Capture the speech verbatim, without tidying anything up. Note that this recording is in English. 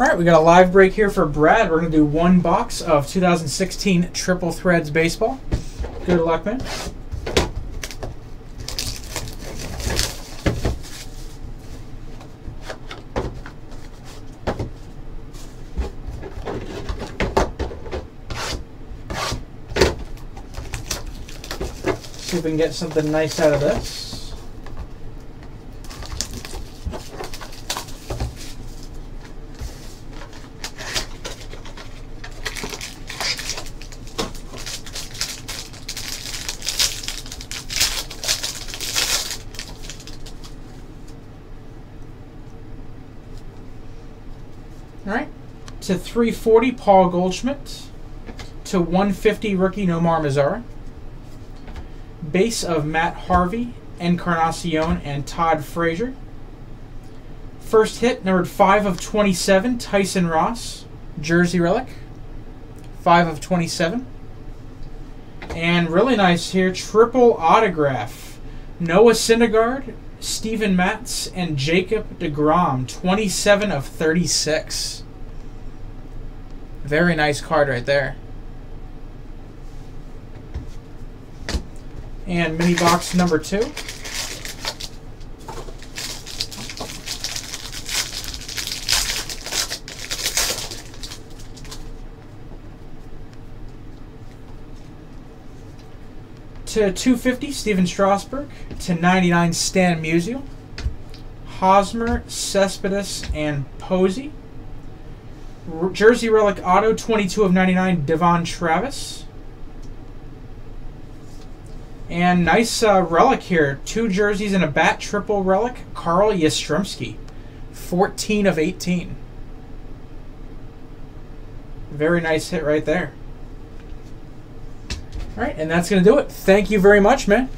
All right, we got a live break here for Brad. We're going to do one box of two thousand sixteen Triple Threads Baseball. Good luck, man. See if we can get something nice out of this. To three forty, Paul Goldschmidt. To one fifty, rookie Nomar Mazara. Base of Matt Harvey, Encarnacion, and Todd Frazier. First hit, numbered five of twenty-seven, Tyson Ross, jersey relic. five of twenty-seven. And really nice here, triple autograph. Noah Syndergaard, Steven Matz, and Jacob DeGrom, twenty-seven of thirty-six. Very nice card right there. And mini box number two. To two fifty, Steven Strasburg. To ninety-nine, Stan Musial. Hosmer, Cespedes, and Posey. Jersey Relic Auto, twenty-two of ninety-nine, Devon Travis. And nice uh, relic here. Two jerseys and a bat, triple relic, Carl Yastrzemski, fourteen of eighteen. Very nice hit right there. All right, and that's going to do it. Thank you very much, man.